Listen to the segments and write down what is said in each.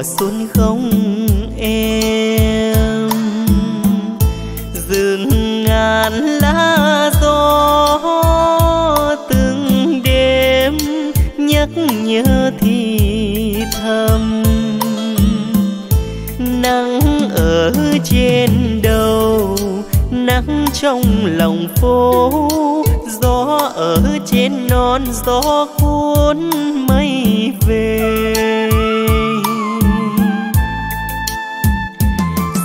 mùa xuân không em. Rừng ngàn lá gió từng đêm nhắc nhớ thì thầm, nắng ở trên đầu, nắng trong lòng phố, gió ở trên non, gió cuốn mây về.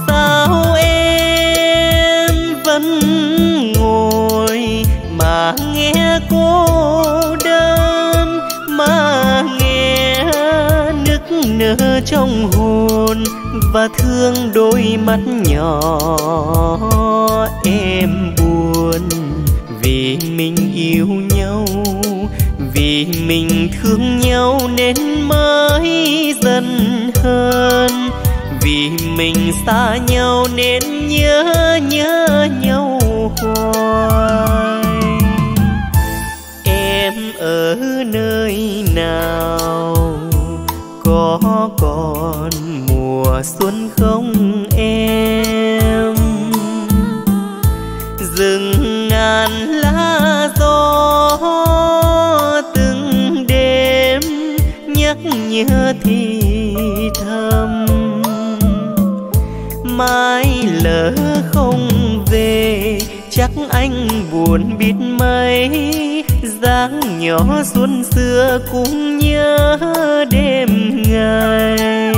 Sao em vẫn ngồi mà nghe cô đơn, mà nghe nức nở trong hồn và thương đôi mắt nhỏ em buồn. Vì mình yêu nhau, vì mình thương nhau nên mới dần hơn, vì mình xa nhau nên nhớ nhớ nhau hoài. Em ở nơi nào, có còn mùa xuân không em? Rừng ngàn lá gió từng đêm nhắc nhớ thì thầm, mai lỡ không về chắc anh buồn biết mấy. Dáng nhỏ xuân xưa cũng nhớ đêm ngày.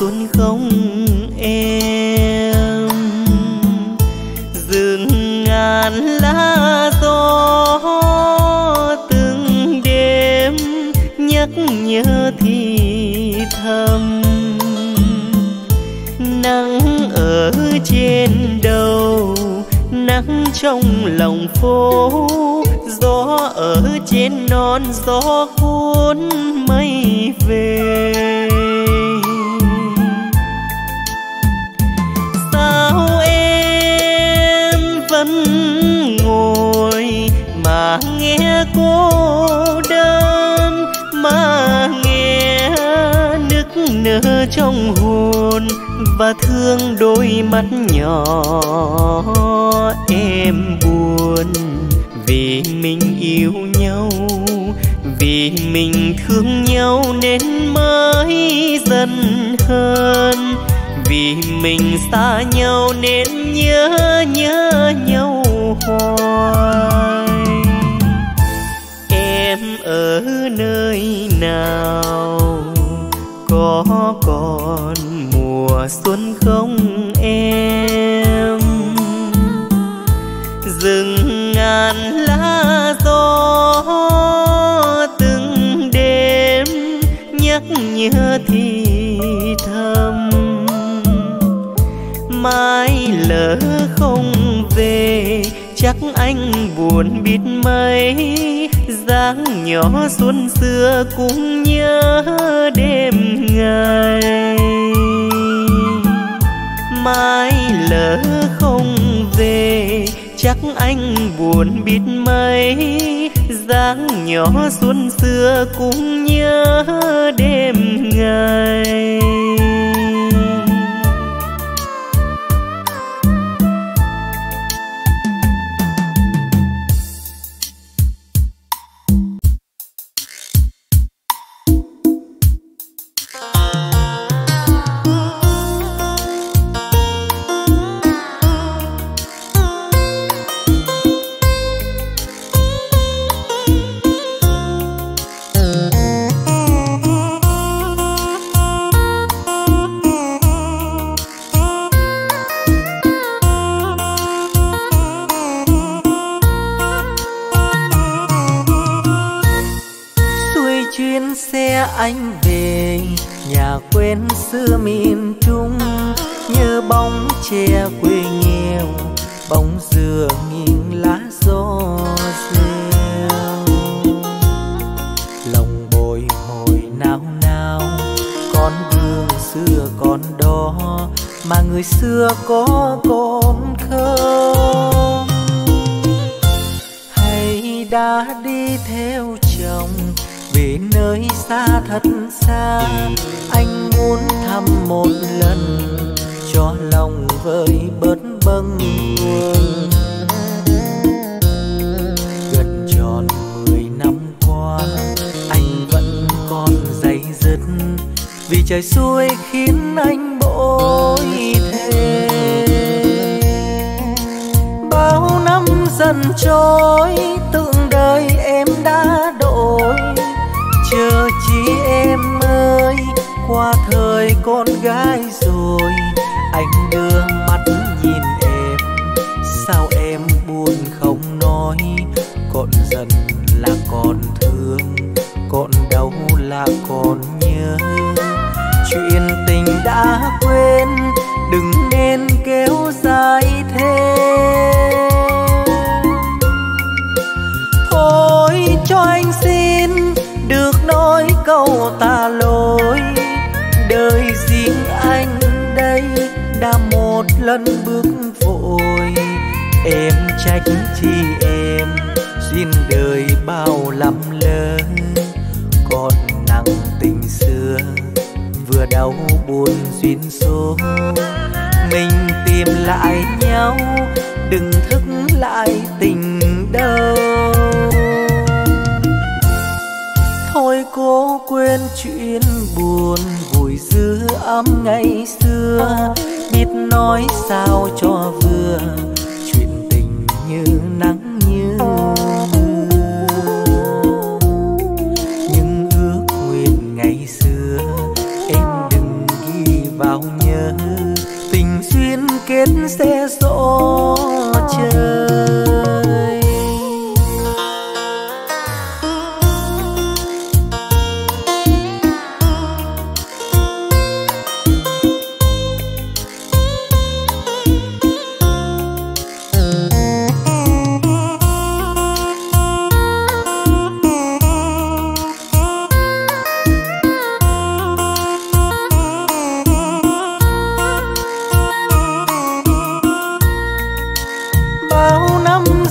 Xuân không em, rừng ngàn lá gió từng đêm nhắc nhớ thì thầm, nắng ở trên đầu, nắng trong lòng phố, gió ở trên non, gió cuốn mây về. Sao em vẫn ngồi mà nghe cô đơn, mà nghe nức nở trong hồn và thương đôi mắt nhỏ em buồn. Vì mình yêu nhau, vì mình thương nhau nên mới dần hơn, vì mình xa nhau nên nhớ nhớ nhau hoài. Em ở nơi nào, có còn mùa xuân không em? Rừng ngàn lá gió từng đêm nhắc nhớ thì thầm, mai lỡ không về chắc anh buồn biết mấy. Dáng nhỏ xuân xưa cũng nhớ đêm ngày. Mai lỡ không về chắc anh buồn biết mấy. Dáng nhỏ xuân xưa cũng nhớ đêm ngày. anh về nhà quên xưa miền Trung, như bóng tre quê nghèo, bóng dừa nghiêng lá gió rêu. Lòng bồi hồi nao nao, con đường xưa còn đó, mà người xưa có còn không? Hay đã đi theo chồng về nơi xa thật xa, anh muốn thăm một lần cho lòng vơi bớt bâng khuâng. Gần tròn 10 năm qua anh vẫn còn day dứt, vì trời xuôi khiến anh bội thề. Bao năm dần trôi, từng đời em đã đổi, chờ chi em ơi, qua thời con gái rồi. Anh đưa mắt nhìn em, sao em buồn không nói, còn giận là còn thương, còn đau là còn nhớ. Chuyện tình đã quên, đừng nên kéo dài thêm. Thôi cho anh xin được nói câu tạ lỗi, đời riêng anh đây đã một lần bước vội. Em trách chi em, duyên đời bao lắm lỡ, còn nặng tình xưa vừa đau buồn duyên số. Mình tìm lại nhau, đừng thức lại tình đâu. Thôi cố quên chuyện buồn, vùi dư ấm ngày xưa, biết nói sao cho vừa, chuyện tình như nắng như mưa. Những ước nguyện ngày xưa em đừng ghi vào nhớ, tình duyên kết sẽ rõ trời.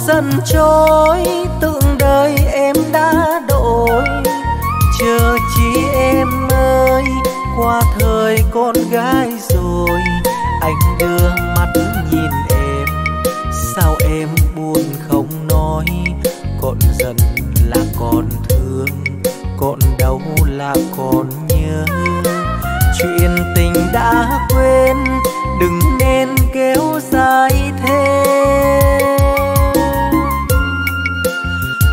Dần trôi, từng đời em đã đổi, chờ chi em ơi, qua thời con gái rồi. Anh đưa mắt nhìn em, sao em buồn không nói, còn giận là còn thương, còn đau là còn nhớ. Chuyện tình đã quên, đừng nên kéo dài thêm.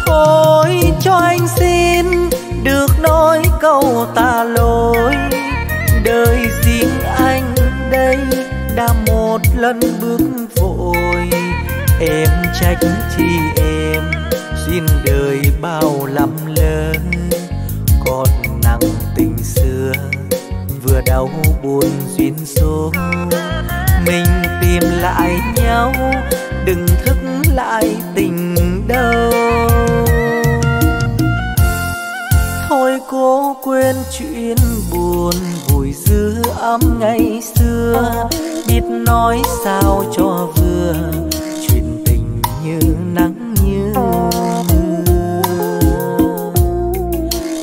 Thôi cho anh xin được nói câu tạ lỗi, đời riêng anh đây đã một lần bước vội. Em trách chi em, duyên đời bao lắm lỡ, còn nặng tình xưa vừa đau buồn duyên số. Mình tìm lại nhau, đừng thức lại tình đâu. Thôi cố quên chuyện buồn, vùi dư ấm ngày xưa, biết nói sao cho vừa, chuyện tình như nắng như mưa.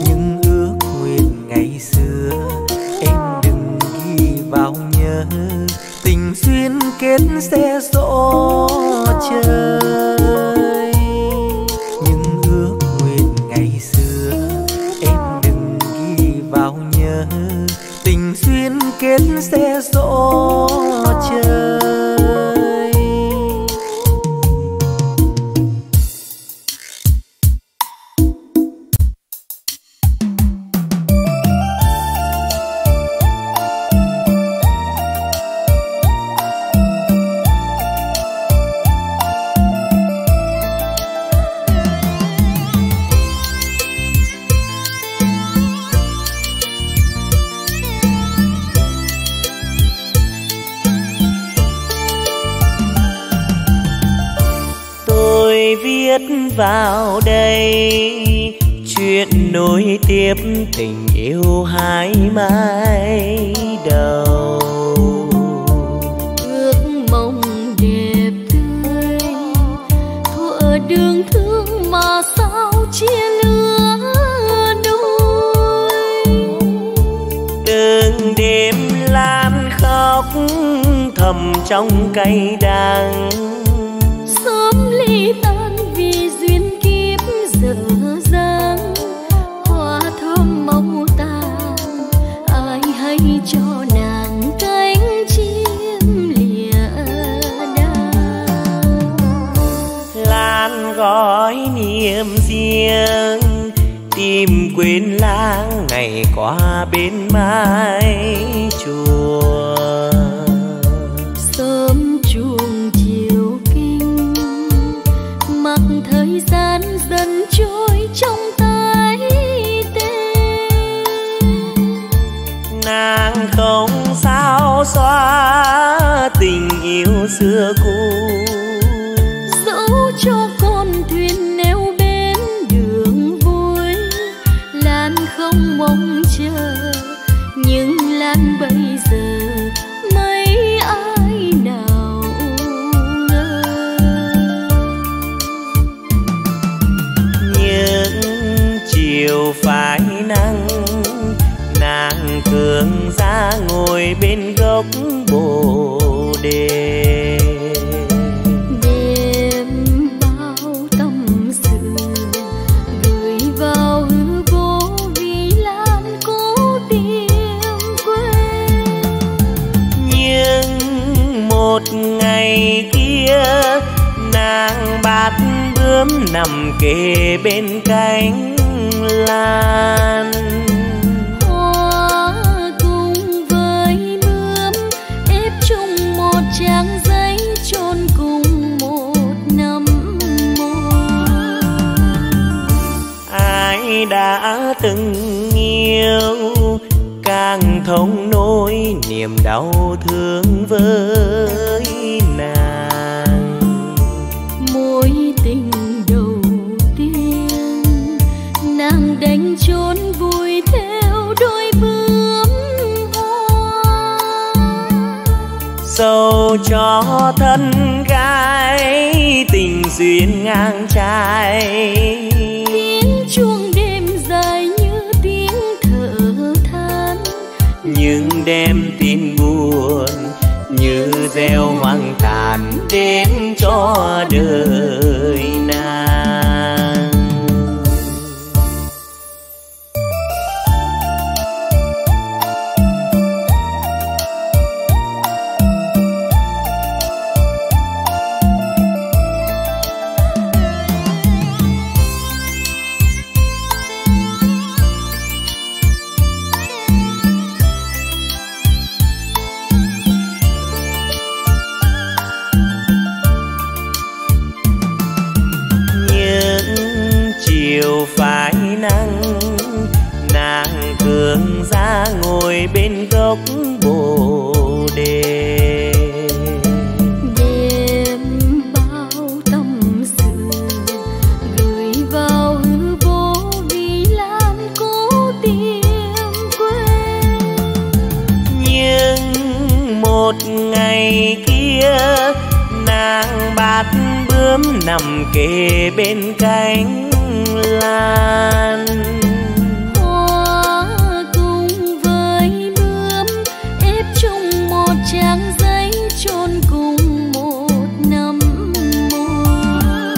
Những ước nguyện ngày xưa em đừng ghi vào nhớ, tình duyên kết sẽ rõ trời. viết vào đây chuyện nối tiếp tình yêu hai mái đầu. Ước mong đẹp tươi thuở đường thương mà sao chia lứa đôi. Từng đêm Lan khóc thầm trong cay đắng, sớm ly tan vì duyên kiếp dở dang. Hoa thơm mong tàn ai hay cho nàng cánh chim lìa đàng. Lan gói niềm riêng tìm quên lãng ngày qua bên mái chùa. Thời gian dần trôi trong tái tên, nàng không sao xóa tình yêu xưa cũ. Dẫu cho con thuyền neo bên đường vui, Lan không mong chờ nhưng Lan bây giờ mấy ai chiều phai nắng. Nàng thường ra ngồi bên gốc bồ đề, đêm bao tâm sự gửi vào hư vô vì Lan cố tìm quên. Nhưng một ngày kia nàng bát bướm nằm kề bên cánh Lan, hoa cùng với bướm ép chung một trang giấy chôn cùng một năm môi. Ai đã từng yêu càng thống nỗi niềm đau thương với nàng. Mối tình đánh trốn vui theo đôi bướm hoa, dầu cho thân gái tình duyên ngang trái. Tiếng chuông đêm dài như tiếng thở than, nhưng đem tin buồn như gieo hoang tàn đến cho đời nàng. Phái nắng, nàng thường ra ngồi bên gốc bồ đề, đêm bao tâm sự gửi vào hư vô vì Lan cố tìm quên. Nhưng một ngày kia nàng bát bướm nằm kề bên cánh Lan, hoa cùng với bướm ép chung một trang giấy chôn cùng một năm môi.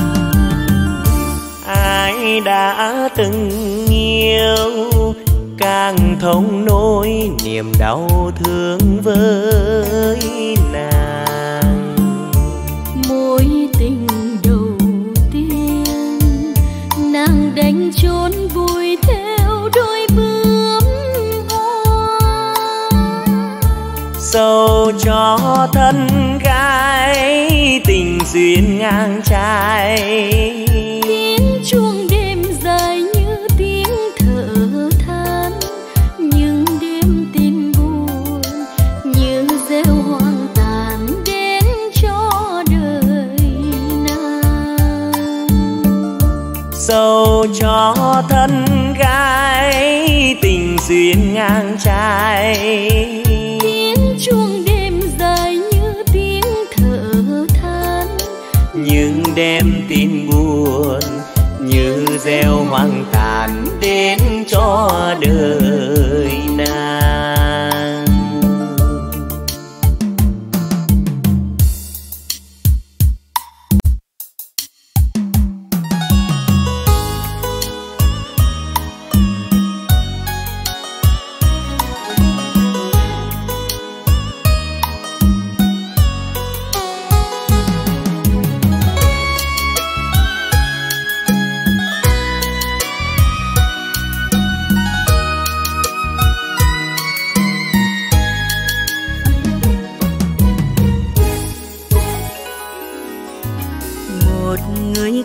Ai đã từng yêu càng thống nỗi niềm đau thương với nàng. Mối tình đánh trốn vui theo đôi bướm hoa, dầu cho thân gái tình duyên ngang trái. Tiếng chuông đêm dài như tiếng thở than, nhưng đêm tin buồn như gieo hoang tàn đến cho đời nàng. sâu cho thân gái, tình duyên ngang trái. Tiếng chuông đêm dài như tiếng thở than, những đêm tin buồn như gieo hoang tàn đến cho đời nàng.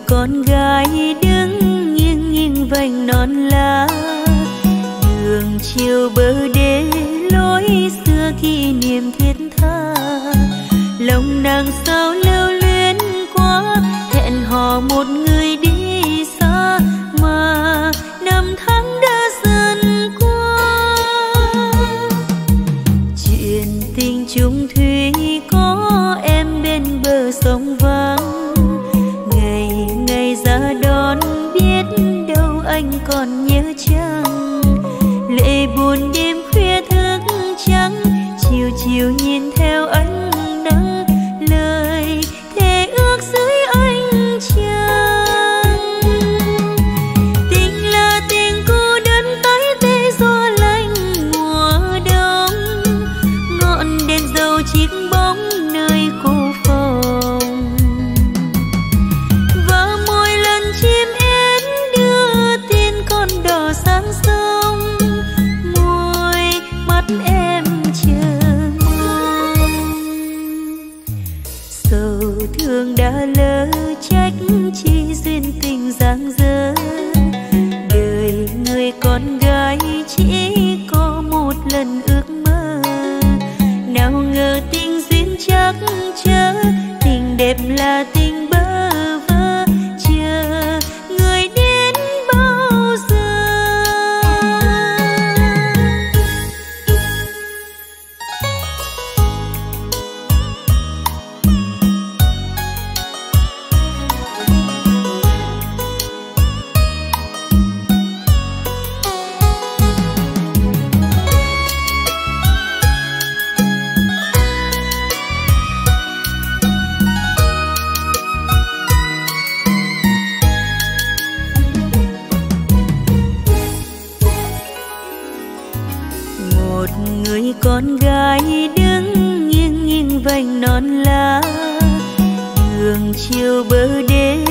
Con gái đứng nghiêng nghiêng vành non lá, đường chiều bờ đê lối xưa kỷ niệm thiết tha. Lòng nàng sao lưu luyến quá, hẹn hò một người đi xa mà năm tháng đã dần qua. Chuyện tình chung thủy có em bên bờ sông vắng, anh còn nhớ chăng lệ buồn đêm khuya thức trắng, chiều chiều nhìn theo ánh nắng, lời thề ước dưới ánh trăng. Tình là tình cô đơn tái tê gió lạnh mùa đông, ngọn đèn dầu chiếc bóng nơi cô phòng, và mỗi lần chim sáng sông môi mắt em chờ mong. Sầu thương đã lỡ trách chi duyên tình giang dở, đời người con gái chỉ có một lần ước mơ. Nào ngờ tình duyên chắc chớ, tình đẹp là tình bơ vơ, chờ người đến bao giờ. Con gái đứng nghiêng nghiêng vành non lá, đường chiều bờ đê